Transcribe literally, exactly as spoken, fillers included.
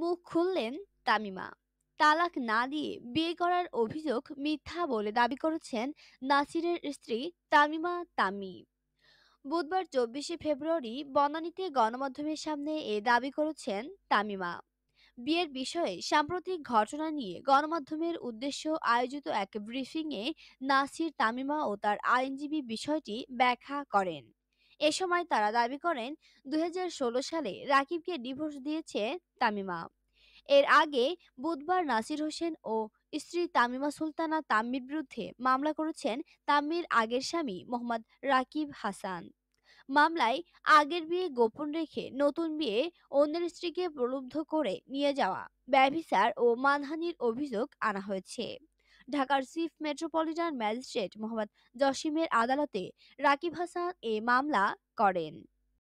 মুখ খুললেন তামিমা। তালাক না দিয়ে বিয়ে করার অভিযোগ মিথ্যা বলে দাবি করেছেন নাসিরের স্ত্রী তামিমা তামি। বুধবার চব্বিশে ফেব্রুয়ারি বনানীতে গণমাধ্যমের সামনে এ দাবি করেছেন তামিমা। বিয়ের বিষয়ে সাম্প্রতিক ঘটনা নিয়ে গণমাধ্যমের উদ্দেশ্য আয়োজিত এক ব্রিফিংয়ে নাসির, তামিমা ও তার আইনজীবী বিষয়টি ব্যাখ্যা করেন। এ সময় তারা দাবি করেন দুই হাজার ষোলো সালে রাকিবকে ডিভোর্স দিয়েছে তামিমা। এর আগে বুধবার নাসির হোসেন ও স্ত্রী তামিমা সুলতানা তাম্মির বিরুদ্ধে মামলা করেছেন তাম্মির আগের স্বামী মো. রাকিব হাসান। মামলায় আগের বিয়ে গোপন রেখে নতুন বিয়ে, অন্যের স্ত্রীকে প্রলুব্ধ করে নিয়ে যাওয়া, ব্যভিচার ও মানহানির অভিযোগ আনা হয়েছে। ঢাকার চিফ মেট্রোপলিটন ম্যাজিস্ট্রেট মোহাম্মদ জসিমের আদালতে রাকিব হাসান এ মামলা করেন।